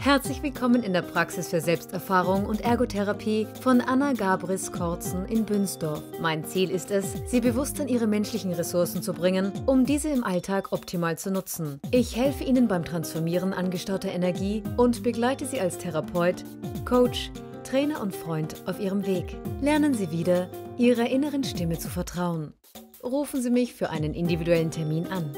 Herzlich willkommen in der Praxis für Selbsterfahrung und Ergotherapie von Anna Gabriss-Cordsen in Bünsdorf. Mein Ziel ist es, Sie bewusst an Ihre menschlichen Ressourcen zu bringen, um diese im Alltag optimal zu nutzen. Ich helfe Ihnen beim Transformieren angestauter Energie und begleite Sie als Therapeut, Coach, Trainer und Freund auf Ihrem Weg. Lernen Sie wieder, Ihrer inneren Stimme zu vertrauen. Rufen Sie mich für einen individuellen Termin an.